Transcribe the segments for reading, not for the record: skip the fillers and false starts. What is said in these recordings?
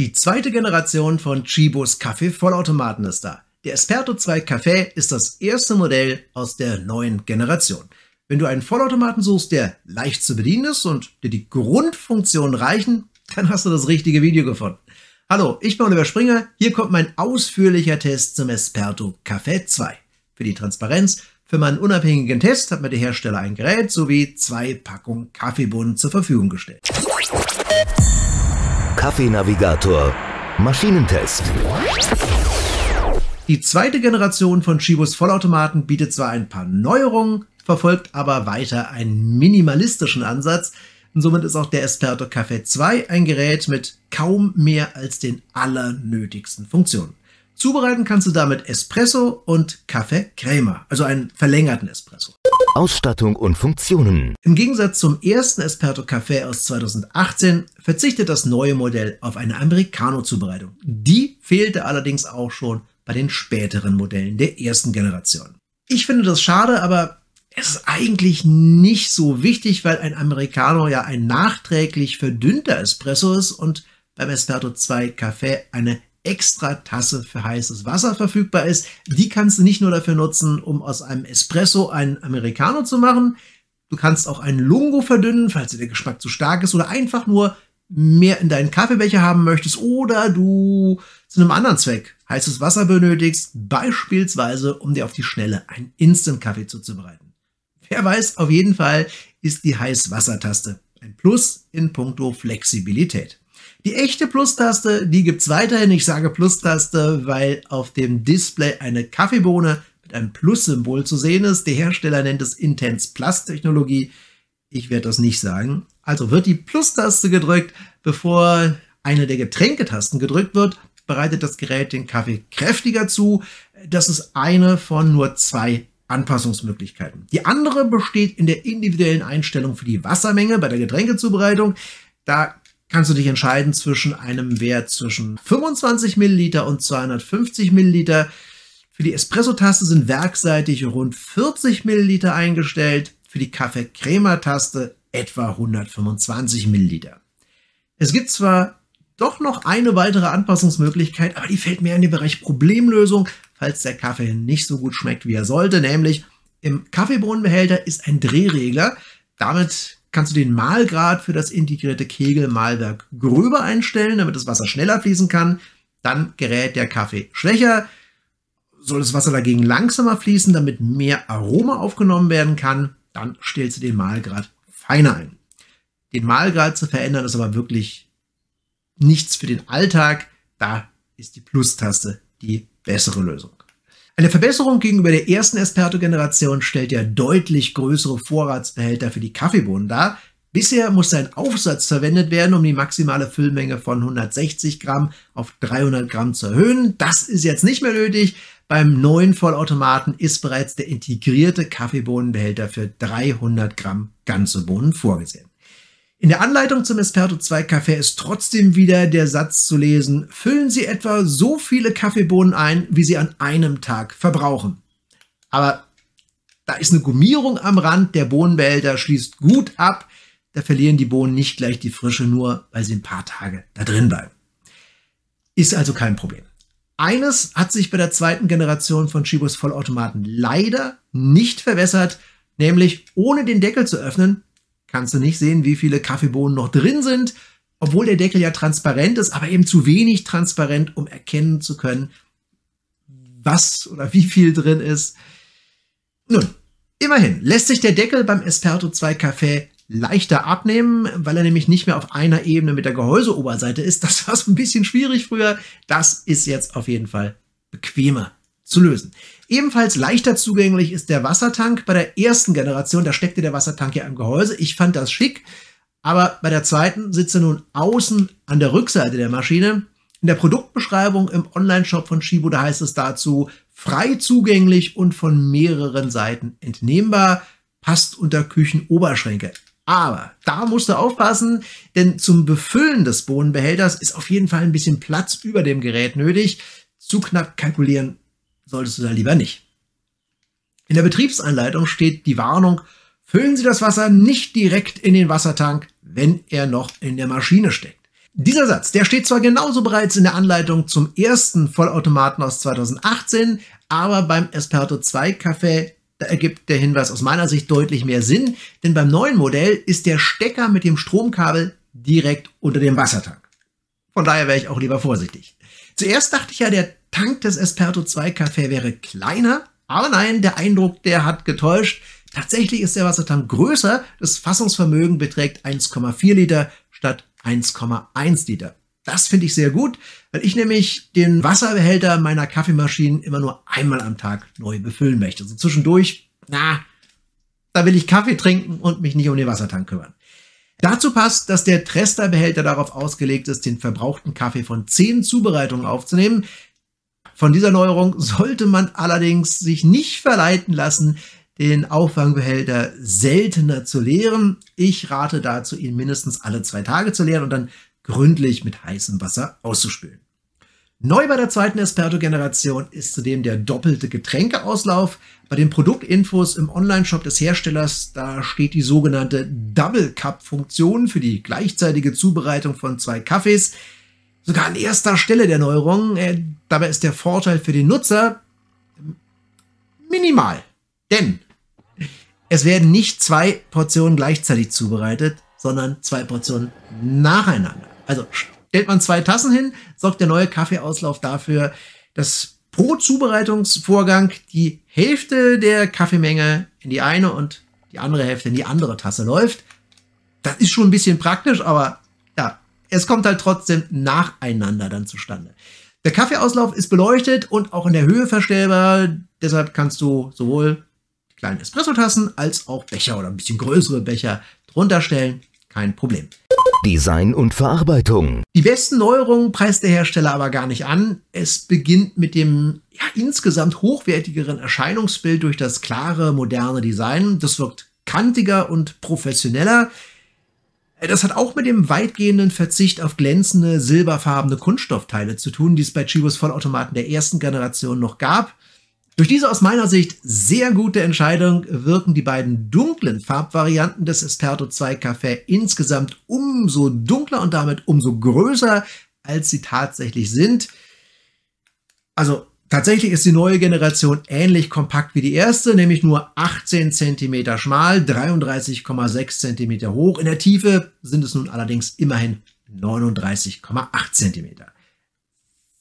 Die zweite Generation von Tchibos Kaffee-Vollautomaten ist da. Der Esperto2 Caffè ist das erste Modell aus der neuen Generation. Wenn du einen Vollautomaten suchst, der leicht zu bedienen ist und dir die Grundfunktionen reichen, dann hast du das richtige Video gefunden. Hallo, ich bin Oliver Springer, hier kommt mein ausführlicher Test zum Esperto Caffè 2. Für die Transparenz, für meinen unabhängigen Test hat mir der Hersteller ein Gerät sowie 2 Packungen Kaffeebohnen zur Verfügung gestellt. Kaffeenavigator Maschinentest. Die zweite Generation von Tchibos Vollautomaten bietet zwar ein paar Neuerungen, verfolgt aber weiter einen minimalistischen Ansatz. Und somit ist auch der Esperto Caffè 2 ein Gerät mit kaum mehr als den allernötigsten Funktionen. Zubereiten kannst du damit Espresso und Kaffee-Crema, also einen verlängerten Espresso. Ausstattung und Funktionen. Im Gegensatz zum ersten Esperto Caffè aus 2018 verzichtet das neue Modell auf eine Americano-Zubereitung. Die fehlte allerdings auch schon bei den späteren Modellen der ersten Generation. Ich finde das schade, aber es ist eigentlich nicht so wichtig, weil ein Americano ja ein nachträglich verdünnter Espresso ist und beim Esperto2 Caffè eine extra Tasse für heißes Wasser verfügbar ist. Die kannst du nicht nur dafür nutzen, um aus einem Espresso einen Americano zu machen. Du kannst auch einen Lungo verdünnen, falls dir der Geschmack zu stark ist oder einfach nur mehr in deinen Kaffeebecher haben möchtest oder du zu einem anderen Zweck heißes Wasser benötigst, beispielsweise um dir auf die Schnelle einen Instant-Kaffee zuzubereiten. Wer weiß, auf jeden Fall ist die Heißwassertaste ein Plus in puncto Flexibilität. Die echte Plus-Taste, die gibt es weiterhin. Ich sage Plus-Taste, weil auf dem Display eine Kaffeebohne mit einem Plus-Symbol zu sehen ist. Der Hersteller nennt es Intense Plus-Technologie. Ich werde das nicht sagen. Also wird die Plus-Taste gedrückt, bevor eine der Getränketasten gedrückt wird, bereitet das Gerät den Kaffee kräftiger zu. Das ist eine von nur 2 Anpassungsmöglichkeiten. Die andere besteht in der individuellen Einstellung für die Wassermenge bei der Getränkezubereitung. Da kannst du dich entscheiden zwischen einem Wert zwischen 25 Milliliter und 250 Milliliter. Für die Espresso-Taste sind werkseitig rund 40 Milliliter eingestellt, für die Kaffee-Crema-Taste etwa 125 Milliliter. Es gibt zwar doch noch eine weitere Anpassungsmöglichkeit, aber die fällt mir in den Bereich Problemlösung, falls der Kaffee nicht so gut schmeckt, wie er sollte. Nämlich im Kaffeebohnenbehälter ist ein Drehregler. Damit kannst du den Mahlgrad für das integrierte Kegelmahlwerk gröber einstellen, damit das Wasser schneller fließen kann. Dann gerät der Kaffee schwächer. Soll das Wasser dagegen langsamer fließen, damit mehr Aroma aufgenommen werden kann, dann stellst du den Mahlgrad feiner ein. Den Mahlgrad zu verändern ist aber wirklich nichts für den Alltag. Da ist die Plus-Taste die bessere Lösung. Eine Verbesserung gegenüber der ersten Esperto-Generation stellt ja deutlich größere Vorratsbehälter für die Kaffeebohnen dar. Bisher musste ein Aufsatz verwendet werden, um die maximale Füllmenge von 160 Gramm auf 300 Gramm zu erhöhen. Das ist jetzt nicht mehr nötig. Beim neuen Vollautomaten ist bereits der integrierte Kaffeebohnenbehälter für 300 Gramm ganze Bohnen vorgesehen. In der Anleitung zum Esperto2 Caffè ist trotzdem wieder der Satz zu lesen: Füllen Sie etwa so viele Kaffeebohnen ein, wie Sie an einem Tag verbrauchen. Aber da ist eine Gummierung am Rand, der Bohnenbehälter schließt gut ab, da verlieren die Bohnen nicht gleich die Frische, nur weil sie ein paar Tage da drin bleiben. Ist also kein Problem. Eines hat sich bei der zweiten Generation von Tchibos Vollautomaten leider nicht verbessert, nämlich ohne den Deckel zu öffnen, kannst du nicht sehen, wie viele Kaffeebohnen noch drin sind, obwohl der Deckel ja transparent ist, aber eben zu wenig transparent, um erkennen zu können, was oder wie viel drin ist. Nun, immerhin lässt sich der Deckel beim Esperto2 Caffè leichter abnehmen, weil er nämlich nicht mehr auf einer Ebene mit der Gehäuseoberseite ist. Das war so ein bisschen schwierig früher. Das ist jetzt auf jeden Fall bequemer zu lösen. Ebenfalls leichter zugänglich ist der Wassertank. Bei der ersten Generation, da steckte der Wassertank ja im Gehäuse. Ich fand das schick, aber bei der zweiten sitzt er nun außen an der Rückseite der Maschine. In der Produktbeschreibung im Online-Shop von Tchibo, da heißt es dazu: frei zugänglich und von mehreren Seiten entnehmbar, passt unter Küchenoberschränke. Aber da musst du aufpassen, denn zum Befüllen des Bohnenbehälters ist auf jeden Fall ein bisschen Platz über dem Gerät nötig. Zu knapp kalkulieren solltest du da lieber nicht. In der Betriebsanleitung steht die Warnung: Füllen Sie das Wasser nicht direkt in den Wassertank, wenn er noch in der Maschine steckt. Dieser Satz, der steht zwar genauso bereits in der Anleitung zum ersten Vollautomaten aus 2018, aber beim Esperto2 Caffè ergibt der Hinweis aus meiner Sicht deutlich mehr Sinn, denn beim neuen Modell ist der Stecker mit dem Stromkabel direkt unter dem Wassertank. Von daher wäre ich auch lieber vorsichtig. Zuerst dachte ich ja, der Tank des Esperto2 Caffè wäre kleiner, aber nein, der Eindruck, der hat getäuscht. Tatsächlich ist der Wassertank größer, das Fassungsvermögen beträgt 1,4 Liter statt 1,1 Liter. Das finde ich sehr gut, weil ich nämlich den Wasserbehälter meiner Kaffeemaschinen immer nur einmal am Tag neu befüllen möchte. Also zwischendurch, da will ich Kaffee trinken und mich nicht um den Wassertank kümmern. Dazu passt, dass der Tresta-Behälter darauf ausgelegt ist, den verbrauchten Kaffee von 10 Zubereitungen aufzunehmen. Von dieser Neuerung sollte man allerdings sich nicht verleiten lassen, den Auffangbehälter seltener zu leeren. Ich rate dazu, ihn mindestens alle 2 Tage zu leeren und dann gründlich mit heißem Wasser auszuspülen. Neu bei der zweiten Esperto-Generation ist zudem der doppelte Getränkeauslauf. Bei den Produktinfos im Onlineshop des Herstellers, da steht die sogenannte Double-Cup-Funktion für die gleichzeitige Zubereitung von 2 Kaffees sogar an erster Stelle der Neuerungen. Dabei ist der Vorteil für den Nutzer minimal, denn es werden nicht 2 Portionen gleichzeitig zubereitet, sondern 2 Portionen nacheinander. Also stellt man 2 Tassen hin, sorgt der neue Kaffeeauslauf dafür, dass pro Zubereitungsvorgang die Hälfte der Kaffeemenge in die eine und die andere Hälfte in die andere Tasse läuft. Das ist schon ein bisschen praktisch, aber ja, es kommt halt trotzdem nacheinander dann zustande. Der Kaffeeauslauf ist beleuchtet und auch in der Höhe verstellbar. Deshalb kannst du sowohl kleine Espressotassen als auch Becher oder ein bisschen größere Becher drunter stellen. Kein Problem. Design und Verarbeitung. Die besten Neuerungen preist der Hersteller aber gar nicht an. Es beginnt mit dem insgesamt hochwertigeren Erscheinungsbild durch das klare, moderne Design. Das wirkt kantiger und professioneller. Das hat auch mit dem weitgehenden Verzicht auf glänzende, silberfarbene Kunststoffteile zu tun, die es bei Tchibos Vollautomaten der ersten Generation noch gab. Durch diese aus meiner Sicht sehr gute Entscheidung wirken die beiden dunklen Farbvarianten des Esperto2 Caffè insgesamt umso dunkler und damit umso größer, als sie tatsächlich sind. Also tatsächlich ist die neue Generation ähnlich kompakt wie die erste, nämlich nur 18 cm schmal, 33,6 cm hoch. In der Tiefe sind es nun allerdings immerhin 39,8 cm.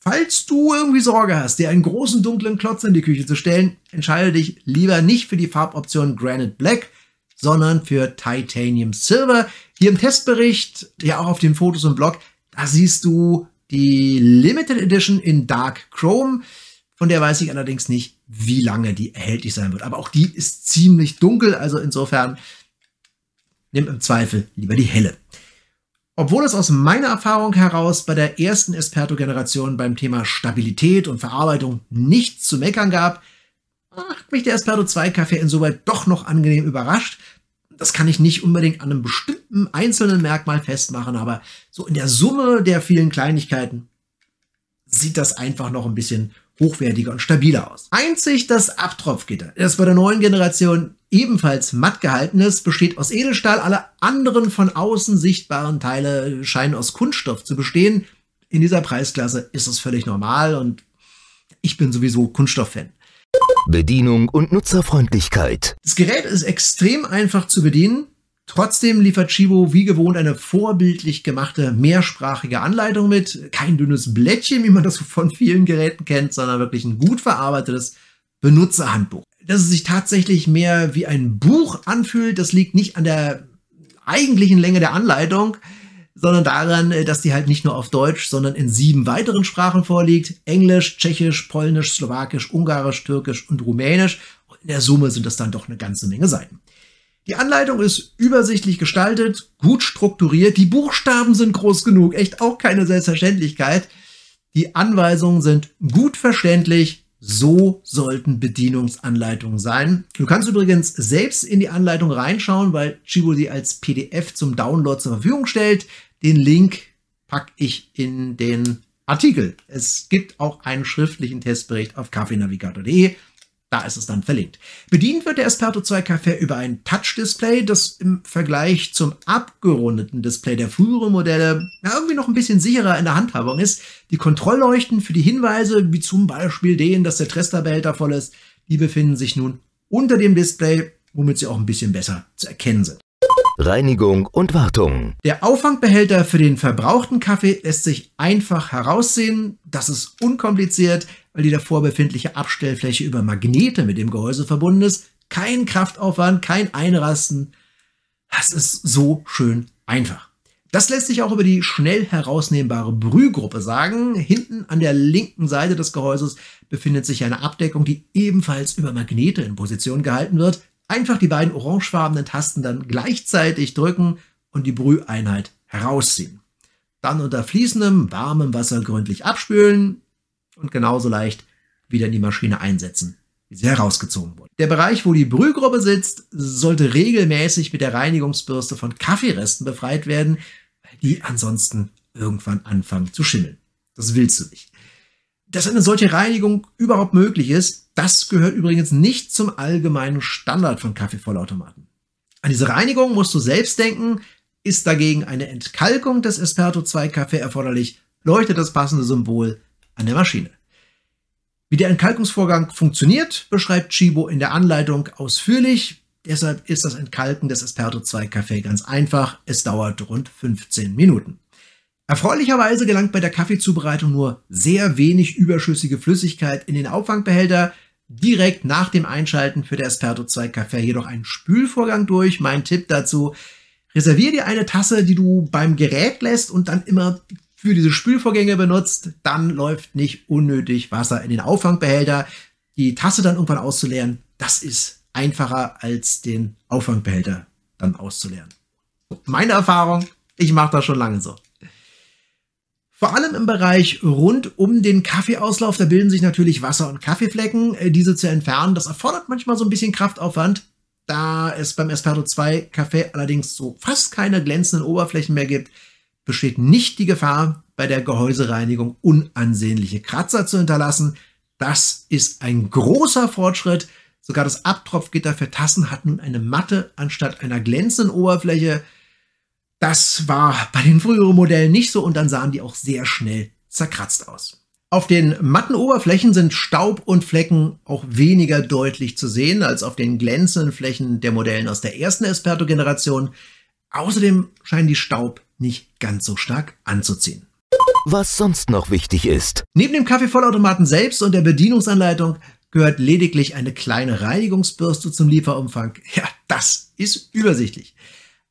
Falls du irgendwie Sorge hast, dir einen großen dunklen Klotz in die Küche zu stellen, entscheide dich lieber nicht für die Farboption Granite Black, sondern für Titanium Silver. Hier im Testbericht, ja auch auf den Fotos im Blog, da siehst du die Limited Edition in Dark Chrome. Von der weiß ich allerdings nicht, wie lange die erhältlich sein wird. Aber auch die ist ziemlich dunkel, also insofern nimm im Zweifel lieber die helle. Obwohl es aus meiner Erfahrung heraus bei der ersten Esperto-Generation beim Thema Stabilität und Verarbeitung nichts zu meckern gab, hat mich der Esperto2 Caffè insoweit doch noch angenehm überrascht. Das kann ich nicht unbedingt an einem bestimmten einzelnen Merkmal festmachen, aber so in der Summe der vielen Kleinigkeiten sieht das einfach noch ein bisschen hochwertiger und stabiler aus. Einzig das Abtropfgitter, das bei der neuen Generation ebenfalls matt gehalten ist, besteht aus Edelstahl. Alle anderen von außen sichtbaren Teile scheinen aus Kunststoff zu bestehen. In dieser Preisklasse ist das völlig normal und ich bin sowieso Kunststofffan. Bedienung und Nutzerfreundlichkeit. Das Gerät ist extrem einfach zu bedienen. Trotzdem liefert Tchibo wie gewohnt eine vorbildlich gemachte mehrsprachige Anleitung mit. Kein dünnes Blättchen, wie man das von vielen Geräten kennt, sondern wirklich ein gut verarbeitetes Benutzerhandbuch. Dass es sich tatsächlich mehr wie ein Buch anfühlt, das liegt nicht an der eigentlichen Länge der Anleitung, sondern daran, dass die halt nicht nur auf Deutsch, sondern in 7 weiteren Sprachen vorliegt. Englisch, Tschechisch, Polnisch, Slowakisch, Ungarisch, Türkisch und Rumänisch. Und in der Summe sind das dann doch eine ganze Menge Seiten. Die Anleitung ist übersichtlich gestaltet, gut strukturiert. Die Buchstaben sind groß genug, echt auch keine Selbstverständlichkeit. Die Anweisungen sind gut verständlich. So sollten Bedienungsanleitungen sein. Du kannst übrigens selbst in die Anleitung reinschauen, weil Tchibo sie als PDF zum Download zur Verfügung stellt. Den Link packe ich in den Artikel. Es gibt auch einen schriftlichen Testbericht auf kaffeenavigator.de. Da ist es dann verlinkt. Bedient wird der Esperto2 Caffè über ein Touch-Display, das im Vergleich zum abgerundeten Display der früheren Modelle irgendwie noch ein bisschen sicherer in der Handhabung ist. Die Kontrollleuchten für die Hinweise, wie zum Beispiel den, dass der Tresterbehälter voll ist, die befinden sich nun unter dem Display, womit sie auch ein bisschen besser zu erkennen sind. Reinigung und Wartung. Der Auffangbehälter für den verbrauchten Kaffee lässt sich einfach heraussehen. Das ist unkompliziert, weil die davor befindliche Abstellfläche über Magnete mit dem Gehäuse verbunden ist. Kein Kraftaufwand, kein Einrasten. Das ist so schön einfach. Das lässt sich auch über die schnell herausnehmbare Brühgruppe sagen. Hinten an der linken Seite des Gehäuses befindet sich eine Abdeckung, die ebenfalls über Magnete in Position gehalten wird. Einfach die beiden orangefarbenen Tasten dann gleichzeitig drücken und die Brüheinheit herausziehen. Dann unter fließendem, warmem Wasser gründlich abspülen und genauso leicht wieder in die Maschine einsetzen, wie sie herausgezogen wurde. Der Bereich, wo die Brühgruppe sitzt, sollte regelmäßig mit der Reinigungsbürste von Kaffeeresten befreit werden, weil die ansonsten irgendwann anfangen zu schimmeln. Das willst du nicht. Dass eine solche Reinigung überhaupt möglich ist, das gehört übrigens nicht zum allgemeinen Standard von Kaffeevollautomaten. An diese Reinigung musst du selbst denken. Ist dagegen eine Entkalkung des Esperto2 Caffè erforderlich, leuchtet das passende Symbol an der Maschine. Wie der Entkalkungsvorgang funktioniert, beschreibt Tchibo in der Anleitung ausführlich. Deshalb ist das Entkalken des Esperto2 Caffè ganz einfach. Es dauert rund 15 Minuten. Erfreulicherweise gelangt bei der Kaffeezubereitung nur sehr wenig überschüssige Flüssigkeit in den Auffangbehälter. Direkt nach dem Einschalten für der Esperto2 Caffè jedoch einen Spülvorgang durch. Mein Tipp dazu: Reservier dir eine Tasse, die du beim Gerät lässt und dann immer für diese Spülvorgänge benutzt. Dann läuft nicht unnötig Wasser in den Auffangbehälter. Die Tasse dann irgendwann auszuleeren, das ist einfacher als den Auffangbehälter dann auszuleeren. Meine Erfahrung, ich mache das schon lange so. Vor allem im Bereich rund um den Kaffeeauslauf, da bilden sich natürlich Wasser- und Kaffeeflecken. Diese zu entfernen, das erfordert manchmal so ein bisschen Kraftaufwand. Da es beim Esperto2 Caffè allerdings so fast keine glänzenden Oberflächen mehr gibt, besteht nicht die Gefahr, bei der Gehäusereinigung unansehnliche Kratzer zu hinterlassen. Das ist ein großer Fortschritt. Sogar das Abtropfgitter für Tassen hat nun eine matte anstatt einer glänzenden Oberfläche. Das war bei den früheren Modellen nicht so und dann sahen die auch sehr schnell zerkratzt aus. Auf den matten Oberflächen sind Staub und Flecken auch weniger deutlich zu sehen als auf den glänzenden Flächen der Modellen aus der ersten Esperto-Generation. Außerdem scheinen die Staub nicht ganz so stark anzuziehen. Was sonst noch wichtig ist. Neben dem Kaffeevollautomaten selbst und der Bedienungsanleitung gehört lediglich eine kleine Reinigungsbürste zum Lieferumfang. Ja, das ist übersichtlich.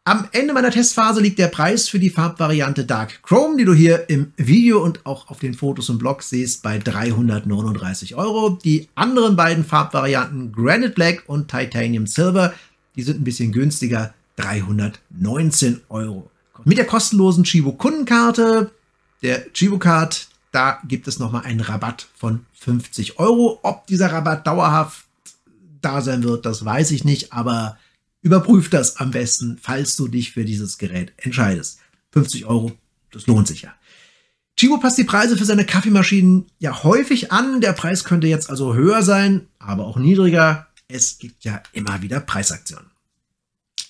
Am Ende meiner Testphase liegt der Preis für die Farbvariante Dark Chrome, die du hier im Video und auch auf den Fotos und Blogs siehst, bei 339 €. Die anderen beiden Farbvarianten Granite Black und Titanium Silver, die sind ein bisschen günstiger, 319 €. Mit der kostenlosen Tchibo Kundenkarte, der Tchibo Card, da gibt es nochmal einen Rabatt von 50 €. Ob dieser Rabatt dauerhaft da sein wird, das weiß ich nicht, aber überprüf das am besten, falls du dich für dieses Gerät entscheidest. 50 €, das lohnt sich ja. Tchibo passt die Preise für seine Kaffeemaschinen ja häufig an. Der Preis könnte jetzt also höher sein, aber auch niedriger. Es gibt ja immer wieder Preisaktionen.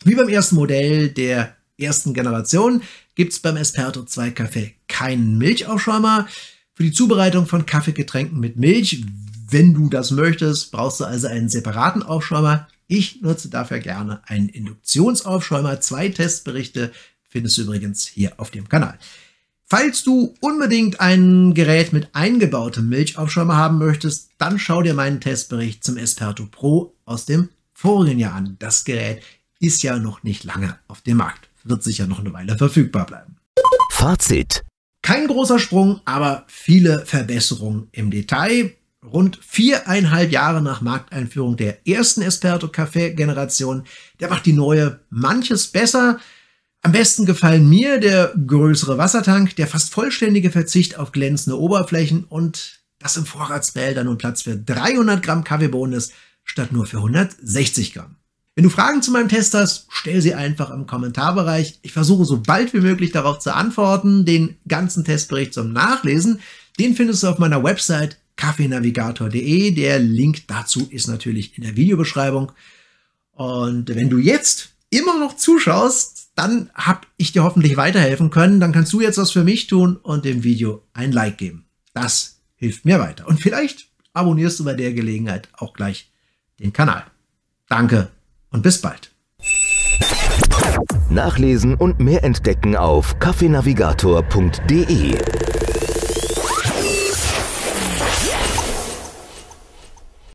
Wie beim ersten Modell der ersten Generation gibt es beim Esperto2 Caffè keinen Milchaufschäumer. Für die Zubereitung von Kaffeegetränken mit Milch, wenn du das möchtest, brauchst du also einen separaten Aufschäumer. Ich nutze dafür gerne einen Induktionsaufschäumer. 2 Testberichte findest du übrigens hier auf dem Kanal. Falls du unbedingt ein Gerät mit eingebautem Milchaufschäumer haben möchtest, dann schau dir meinen Testbericht zum Esperto Pro aus dem vorigen Jahr an. Das Gerät ist ja noch nicht lange auf dem Markt, wird sicher noch eine Weile verfügbar bleiben. Fazit. Kein großer Sprung, aber viele Verbesserungen im Detail. Rund 4,5 Jahre nach Markteinführung der ersten Esperto-Caffè-Generation, der macht die neue manches besser. Am besten gefallen mir der größere Wassertank, der fast vollständige Verzicht auf glänzende Oberflächen und dass im Vorratsbehälter nun Platz für 300 Gramm Kaffeebohnen ist, statt nur für 160 Gramm. Wenn du Fragen zu meinem Test hast, stell sie einfach im Kommentarbereich. Ich versuche so bald wie möglich darauf zu antworten. Den ganzen Testbericht zum Nachlesen, den findest du auf meiner Website kaffeenavigator.de. Der Link dazu ist natürlich in der Videobeschreibung. Und wenn du jetzt immer noch zuschaust, dann habe ich dir hoffentlich weiterhelfen können. Dann kannst du jetzt was für mich tun und dem Video ein Like geben. Das hilft mir weiter. Und vielleicht abonnierst du bei der Gelegenheit auch gleich den Kanal. Danke und bis bald. Nachlesen und mehr entdecken auf kaffeenavigator.de.